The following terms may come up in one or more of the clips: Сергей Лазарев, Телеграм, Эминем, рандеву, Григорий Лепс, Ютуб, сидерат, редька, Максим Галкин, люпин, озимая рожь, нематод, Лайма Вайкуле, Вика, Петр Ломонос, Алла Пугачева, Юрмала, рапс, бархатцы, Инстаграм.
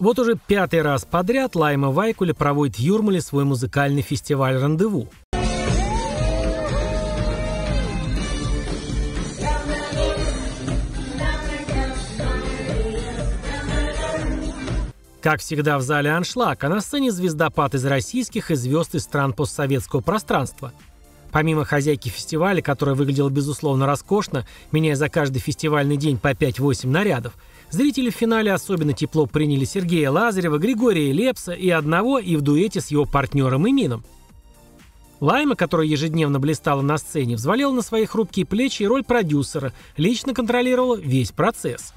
Вот уже 5-й раз подряд Лайма Вайкуле проводит в Юрмале свой музыкальный фестиваль «Рандеву». Как всегда, в зале аншлаг, а на сцене звездопад из российских и звезд из стран постсоветского пространства. Помимо хозяйки фестиваля, которая выглядела безусловно роскошно, меняя за каждый фестивальный день по 5-8 нарядов, зрители в финале особенно тепло приняли Сергея Лазарева, Григория Лепса и одного, и в дуэте с его партнером Эминем. Лайма, которая ежедневно блистала на сцене, взвалила на свои хрупкие плечи и роль продюсера, лично контролировала весь процесс.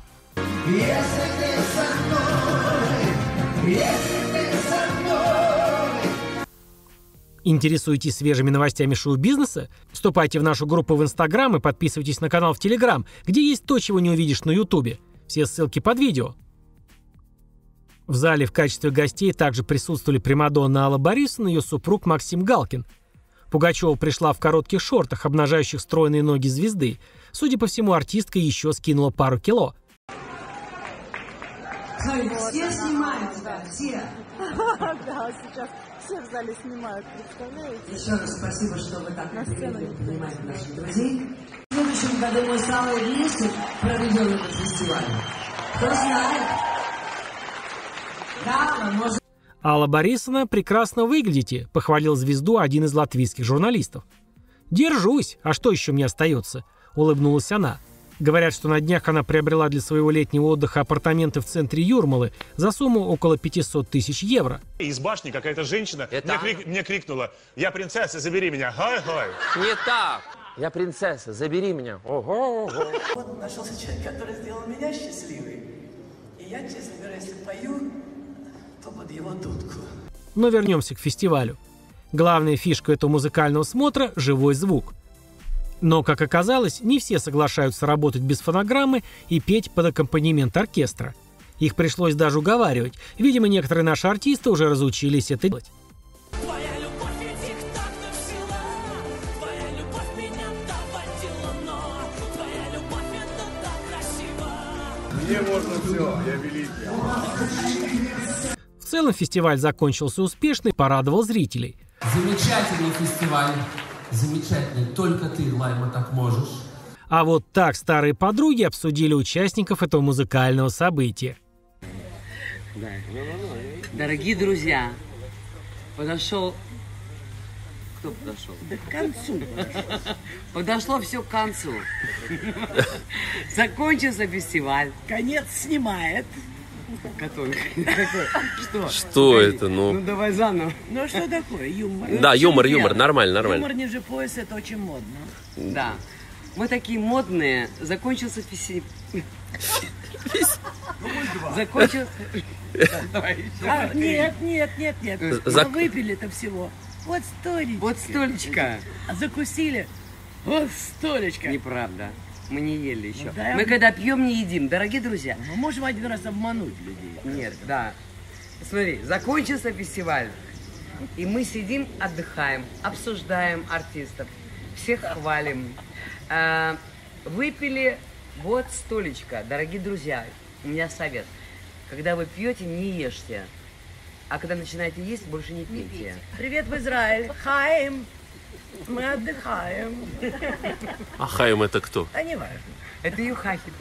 Интересуетесь свежими новостями шоу-бизнеса? Вступайте в нашу группу в Инстаграм и подписывайтесь на канал в Телеграм, где есть то, чего не увидишь на Ютубе. Все ссылки под видео. В зале в качестве гостей также присутствовали примадонна Алла Борисовна и ее супруг Максим Галкин. Пугачева пришла в коротких шортах, обнажающих стройные ноги звезды. Судя по всему, артистка еще скинула пару кило. Все снимают, да, все. Да, сейчас все в зале снимают, представляете? Еще раз спасибо, что вы так принимаете наших друзей. В следующем году мы самые вместе проведем этот фестиваль. Кто знает? Да, может... Алла Борисовна, прекрасно выглядите, похвалил звезду один из латвийских журналистов. Держусь, а что еще мне остается? Улыбнулась она. Говорят, что на днях она приобрела для своего летнего отдыха апартаменты в центре Юрмалы за сумму около 500 000 евро. Из башни какая-то женщина мне крикнула: «Я принцесса, забери меня! Хай-хай!» Не так! «Я принцесса, забери меня! Ого, ого!» Вот нашелся человек, который сделал меня счастливой. И я, честно говоря, если пою, то под его дудку. Но вернемся к фестивалю. Главная фишка этого музыкального смотра – живой звук. Но, как оказалось, не все соглашаются работать без фонограммы и петь под аккомпанемент оркестра. Их пришлось даже уговаривать. Видимо, некоторые наши артисты уже разучились это делать. Мне можно все, я великий. В целом фестиваль закончился успешно и порадовал зрителей. Замечательный фестиваль. Замечательно, только ты, Лайма, так можешь. А вот так старые подруги обсудили участников этого музыкального события. Да. Дорогие друзья, подошел... Кто подошел? Да к концу. Подошло все к концу. Закончился фестиваль. Конец снимает. Который? Что? Что это? Ну давай заново. Ну что такое? Юмор. Да, юмор, юмор, нормально, нормально. Юмор ниже пояса, это очень модно. Да. Мы такие модные. Закончился фестиваль. Закончился... Нет, нет, нет, нет. Мы выпили-то всего. Вот столечко. Вот столечко. Закусили. Вот столечко. Неправда. Мы не ели еще. Да, мы когда пьем, не едим, дорогие друзья. Мы можем один раз обмануть людей. Нет, да. Смотри, закончился фестиваль. И мы сидим, отдыхаем, обсуждаем артистов, всех хвалим. Выпили вот столечко. Дорогие друзья, у меня совет. Когда вы пьете, не ешьте. А когда начинаете есть, больше не пейте. Не пейте. Привет в Израиль. Хайм. Мы отдыхаем. А хайм это кто? А не важно. Это Юхахель.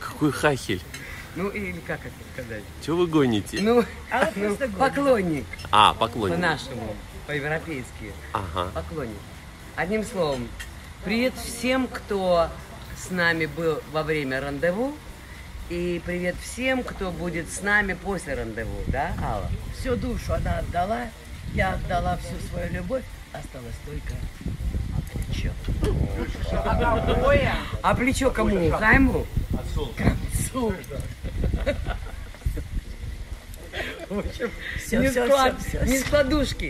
Какой хахель? Ну или как это сказать? Чего вы гоните? Ну, а ну поклонник. А, поклонник. По-нашему, по-европейски. Ага. Поклонник. Одним словом, привет всем, кто с нами был во время рандеву. И привет всем, кто будет с нами после рандеву. Да, Алла? Всю душу она отдала. Я отдала всю свою любовь. Осталось только плечо. А плечо кому? Хайму? К концу. В общем, не с подушки.